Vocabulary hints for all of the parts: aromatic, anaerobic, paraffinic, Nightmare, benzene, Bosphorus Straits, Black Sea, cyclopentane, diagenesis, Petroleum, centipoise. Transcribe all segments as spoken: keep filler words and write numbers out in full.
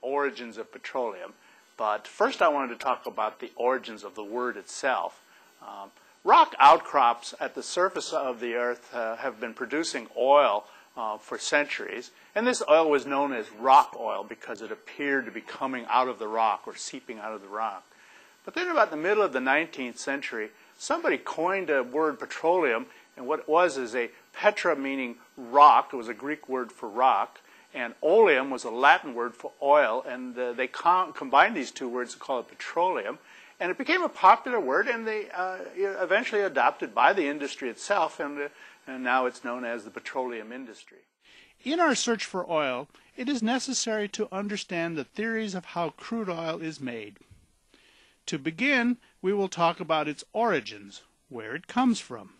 Origins of petroleum, but first I wanted to talk about the origins of the word itself. Um, rock outcrops at the surface of the earth uh, have been producing oil uh, for centuries, and this oil was known as rock oil because it appeared to be coming out of the rock or seeping out of the rock. But then about the middle of the nineteenth century, somebody coined a word petroleum, and what it was is a petra meaning rock. It was a Greek word for rock. And oleum was a Latin word for oil, and uh, they com combined these two words to call it petroleum. And it became a popular word, and they uh, eventually adopted by the industry itself, and, uh, and now it's known as the petroleum industry. In our search for oil, it is necessary to understand the theories of how crude oil is made. To begin, we will talk about its origins, where it comes from.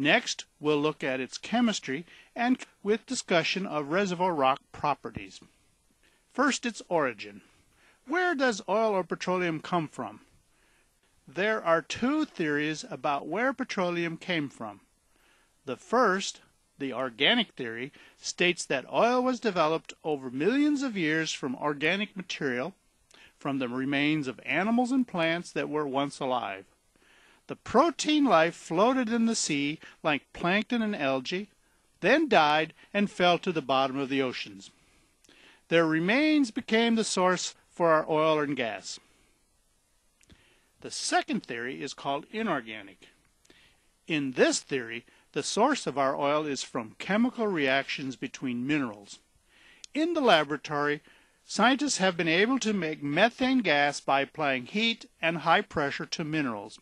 Next, we'll look at its chemistry and with discussion of reservoir rock properties. First, its origin. Where does oil or petroleum come from? There are two theories about where petroleum came from. The first, the organic theory, states that oil was developed over millions of years from organic material, from the remains of animals and plants that were once alive. The protein life floated in the sea like plankton and algae, then died and fell to the bottom of the oceans. Their remains became the source for our oil and gas. The second theory is called inorganic. In this theory, the source of our oil is from chemical reactions between minerals. In the laboratory, scientists have been able to make methane gas by applying heat and high pressure to minerals.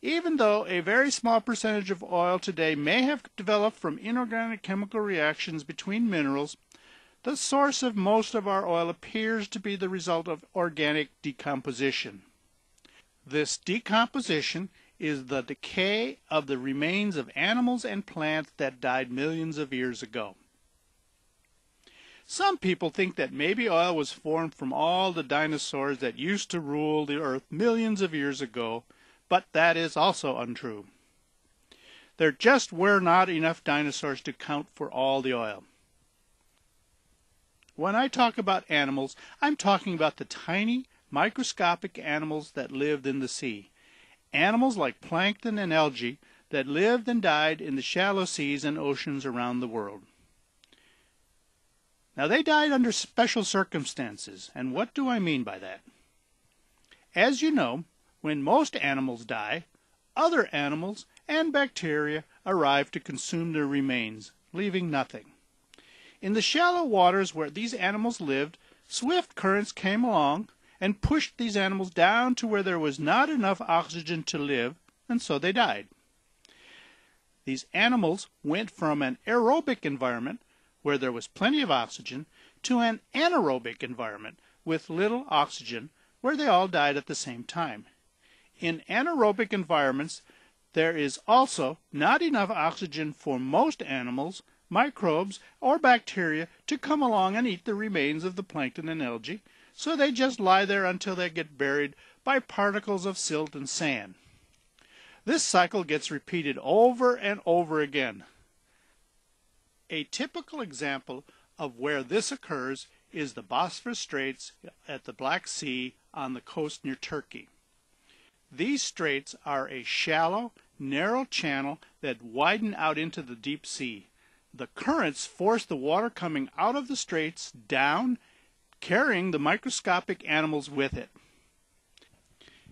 Even though a very small percentage of oil today may have developed from inorganic chemical reactions between minerals, the source of most of our oil appears to be the result of organic decomposition. This decomposition is the decay of the remains of animals and plants that died millions of years ago. Some people think that maybe oil was formed from all the dinosaurs that used to rule the earth millions of years ago, but that is also untrue. There just were not enough dinosaurs to count for all the oil. When I talk about animals, I'm talking about the tiny, microscopic animals that lived in the sea. Animals like plankton and algae that lived and died in the shallow seas and oceans around the world. Now, they died under special circumstances, and what do I mean by that? As you know, when most animals die, other animals and bacteria arrive to consume their remains, leaving nothing. In the shallow waters where these animals lived, swift currents came along and pushed these animals down to where there was not enough oxygen to live, and so they died. These animals went from an aerobic environment, where there was plenty of oxygen, to an anaerobic environment with little oxygen, where they all died at the same time. In anaerobic environments, there is also not enough oxygen for most animals, microbes, or bacteria to come along and eat the remains of the plankton and algae, so they just lie there until they get buried by particles of silt and sand. This cycle gets repeated over and over again. A typical example of where this occurs is the Bosphorus Straits at the Black Sea on the coast near Turkey. These straits are a shallow, narrow channel that widen out into the deep sea. The currents force the water coming out of the straits down, carrying the microscopic animals with it.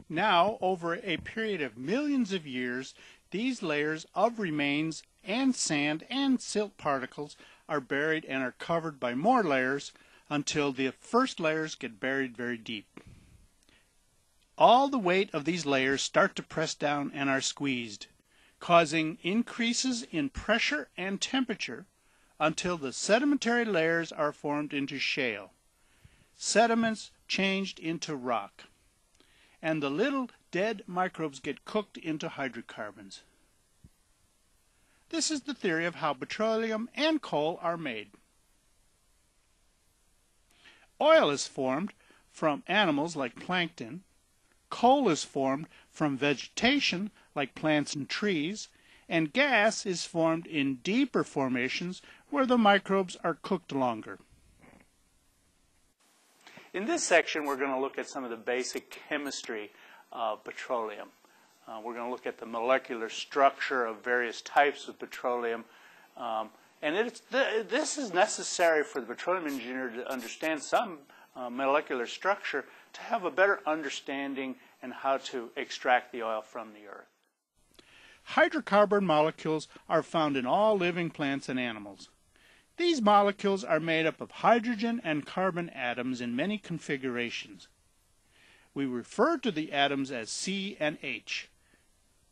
Now, over a period of millions of years, these layers of remains and sand and silt particles are buried and are covered by more layers until the first layers get buried very deep. All the weight of these layers start to press down and are squeezed, causing increases in pressure and temperature until the sedimentary layers are formed into shale. Sediments changed into rock, and the little dead microbes get cooked into hydrocarbons. This is the theory of how petroleum and coal are made. Oil is formed from animals like plankton, coal is formed from vegetation like plants and trees, and gas is formed in deeper formations where the microbes are cooked longer. In this section, we're going to look at some of the basic chemistry of petroleum. Uh, we're going to look at the molecular structure of various types of petroleum. Um, and it's th this is necessary for the petroleum engineer to understand some uh, molecular structure to have a better understanding and how to extract the oil from the earth. Hydrocarbon molecules are found in all living plants and animals. These molecules are made up of hydrogen and carbon atoms in many configurations. We refer to the atoms as C and H.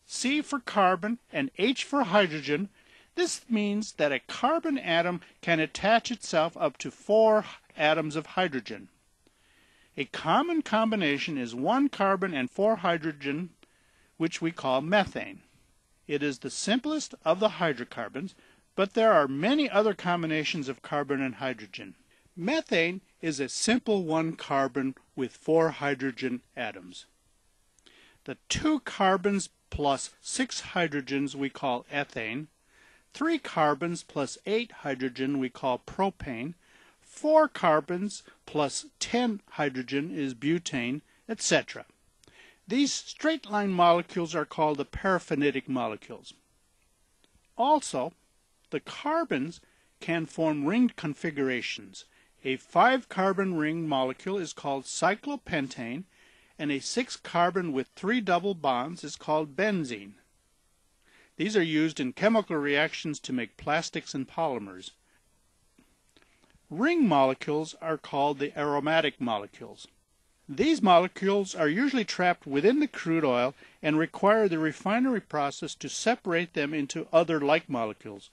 C for carbon and H for hydrogen. This means that a carbon atom can attach itself up to four atoms of hydrogen. A common combination is one carbon and four hydrogen, which we call methane. It is the simplest of the hydrocarbons, but there are many other combinations of carbon and hydrogen. Methane is a simple one carbon with four hydrogen atoms. The two carbons plus six hydrogens we call ethane, three carbons plus eight hydrogen we call propane, four carbons plus ten hydrogen is butane, et cetera. These straight-line molecules are called the paraffinic molecules. Also, the carbons can form ringed configurations. A five-carbon ring molecule is called cyclopentane, and a six-carbon with three double bonds is called benzene. These are used in chemical reactions to make plastics and polymers. Ring molecules are called the aromatic molecules. These molecules are usually trapped within the crude oil and require the refinery process to separate them into other like molecules.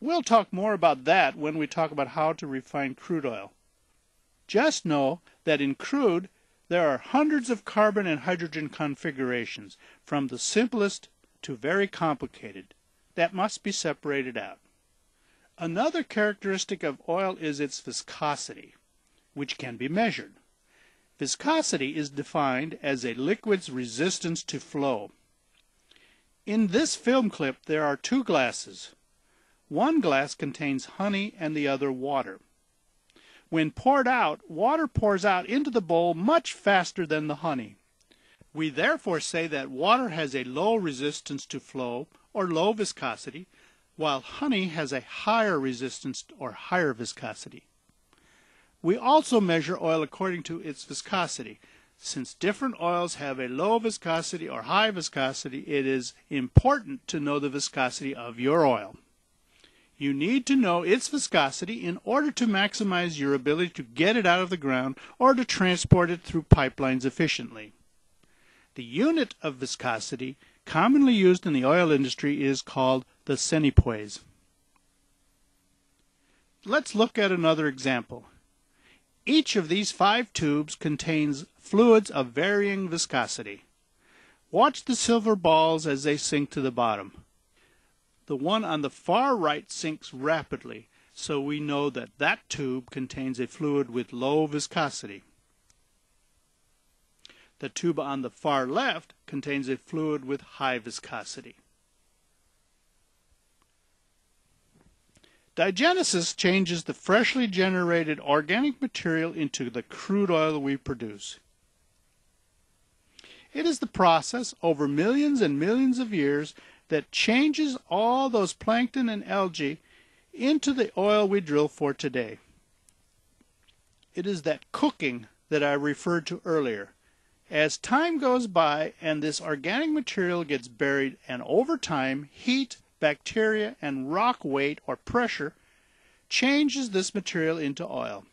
We'll talk more about that when we talk about how to refine crude oil. Just know that in crude, there are hundreds of carbon and hydrogen configurations, from the simplest to very complicated, that must be separated out. Another characteristic of oil is its viscosity, which can be measured. Viscosity is defined as a liquid's resistance to flow. In this film clip, there are two glasses. One glass contains honey and the other water. When poured out, water pours out into the bowl much faster than the honey. We therefore say that water has a low resistance to flow or low viscosity, while honey has a higher resistance or higher viscosity. We also measure oil according to its viscosity. Since different oils have a low viscosity or high viscosity, it is important to know the viscosity of your oil. You need to know its viscosity in order to maximize your ability to get it out of the ground or to transport it through pipelines efficiently. The unit of viscosity commonly used in the oil industry is called the centipoise. Let's look at another example. Each of these five tubes contains fluids of varying viscosity. Watch the silver balls as they sink to the bottom. The one on the far right sinks rapidly, so we know that that tube contains a fluid with low viscosity. The tube on the far left contains a fluid with high viscosity. Diagenesis changes the freshly generated organic material into the crude oil we produce. It is the process over millions and millions of years that changes all those plankton and algae into the oil we drill for today. It is that cooking that I referred to earlier. As time goes by and this organic material gets buried, and over time, heat, bacteria, and rock weight or pressure changes this material into oil.